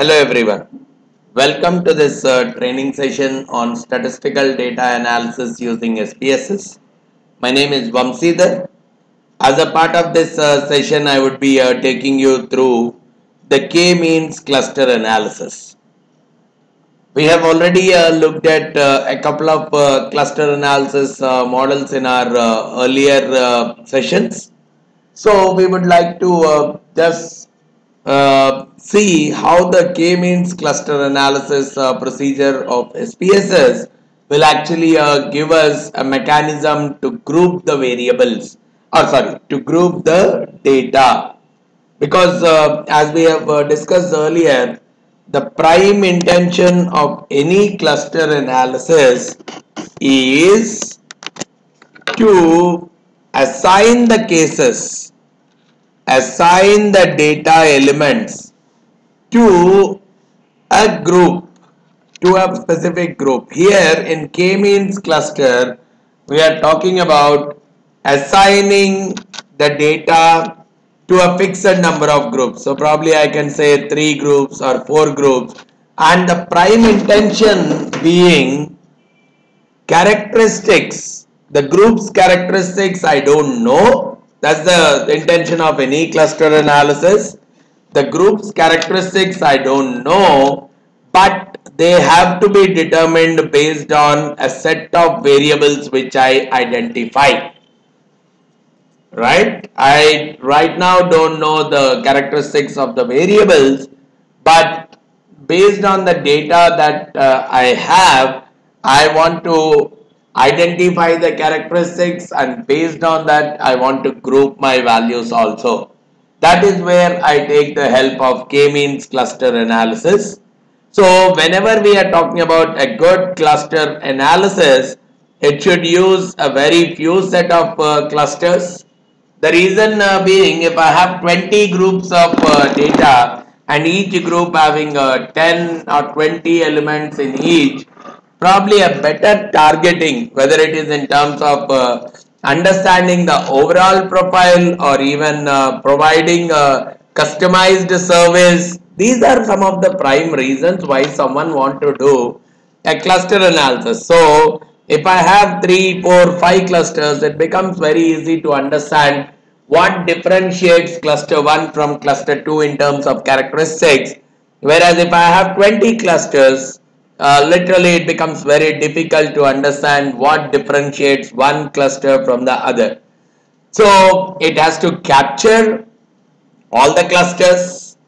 Hello everyone, welcome to this training session on statistical data analysis using SPSS. My name is Vamsidhar. As a part of this session, I would be taking you through the K-Means Cluster Analysis. We have already looked at a couple of cluster analysis models in our earlier sessions. So we would like to see how the K-means cluster analysis procedure of SPSS will actually give us a mechanism to group the variables, or sorry, to group the data, because as we have discussed earlier, the prime intention of any cluster analysis is to assign the cases, assign the data elements to a group, to a specific group. Here in K-means cluster, we are talking about assigning the data to a fixed number of groups. So probably I can say 3 groups or 4 groups, and the prime intention being characteristics. The group's characteristics I don't know. That's the intention of any cluster analysis. The group's characteristics I don't know, but they have to be determined based on a set of variables which I identify. Right? I right now don't know the characteristics of the variables, but based on the data that I have, I want to identify the characteristics, and based on that I want to group my values also. That is where I take the help of K-means cluster analysis. So whenever we are talking about a good cluster analysis, it should use a very few set of clusters. The reason being, if I have 20 groups of data and each group having 10 or 20 elements in each, probably a better targeting, whether it is in terms of understanding the overall profile or even providing a customized service. These are some of the prime reasons why someone wants to do a cluster analysis. So if I have 3, 4, 5 clusters, it becomes very easy to understand what differentiates cluster 1 from cluster 2 in terms of characteristics. Whereas if I have 20 clusters, literally it becomes very difficult to understand what differentiates one cluster from the other. So it has to capture all the clusters,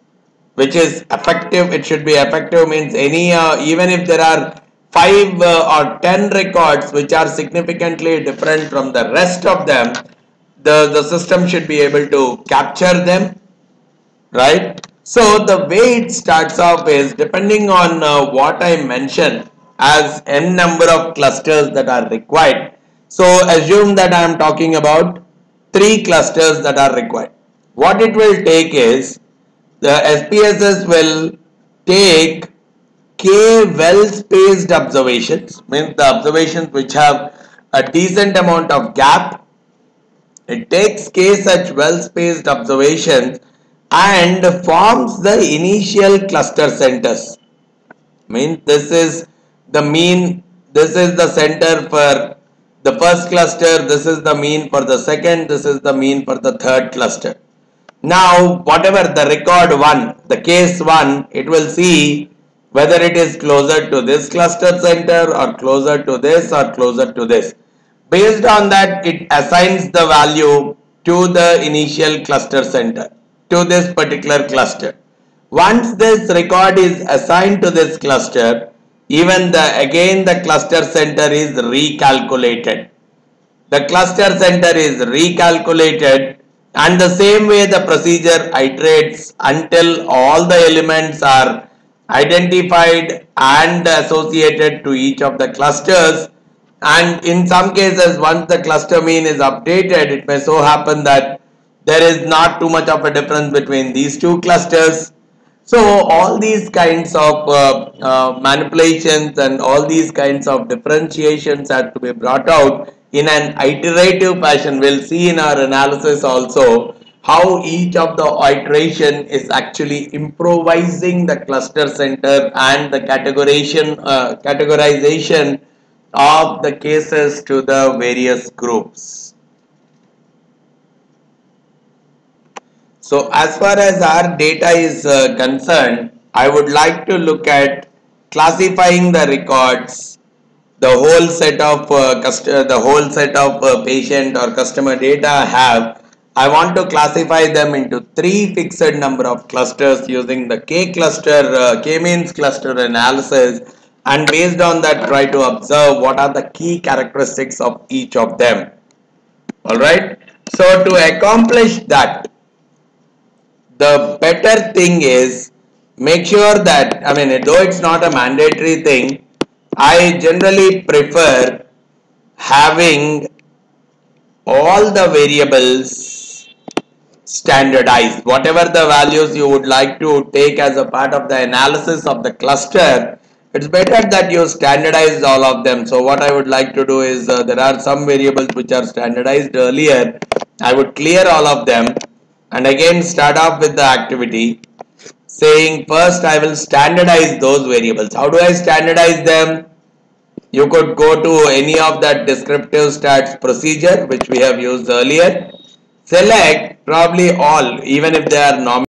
which is effective. It should be effective, means any even if there are 5 or 10 records which are significantly different from the rest of them, the system should be able to capture them, right? So the way it starts off is, depending on what I mention as n number of clusters that are required. So assume that I am talking about 3 clusters that are required. What it will take is, the SPSS will take k well-spaced observations, means the observations which have a decent amount of gap. It takes k such well-spaced observations and forms the initial cluster centers. Means this is the mean, this is the center for the first cluster, this is the mean for the second, this is the mean for the third cluster. Now whatever the record 1, the case 1, it will see whether it is closer to this cluster center or closer to this or closer to this. Based on that, it assigns the value to the initial cluster center, to this particular cluster. Once this record is assigned to this cluster, even again the cluster center is recalculated. The cluster center is recalculated, and the same way the procedure iterates until all the elements are identified and associated to each of the clusters. And in some cases, once the cluster mean is updated, it may so happen that there is not too much of a difference between these 2 clusters. So all these kinds of manipulations and all these kinds of differentiations have to be brought out in an iterative fashion. We'll see in our analysis also how each of the iteration is actually improvising the cluster center and the categorization of the cases to the various groups. So as far as our data is concerned, I would like to look at classifying the records, the whole set of patient or customer data I have. I want to classify them into 3 fixed number of clusters using the K-Means cluster analysis, and based on that try to observe what are the key characteristics of each of them. Alright, so to accomplish that, the better thing is make sure that, I mean, though it's not a mandatory thing, I generally prefer having all the variables standardized. Whatever the values you would like to take as a part of the analysis of the cluster, it's better that you standardize all of them. So what I would like to do is, there are some variables which are standardized earlier. I would clear all of them and again start off with the activity saying first I will standardize those variables. How do I standardize them? You could go to any of that descriptive stats procedure which we have used earlier. Select probably all, even if they are nominal.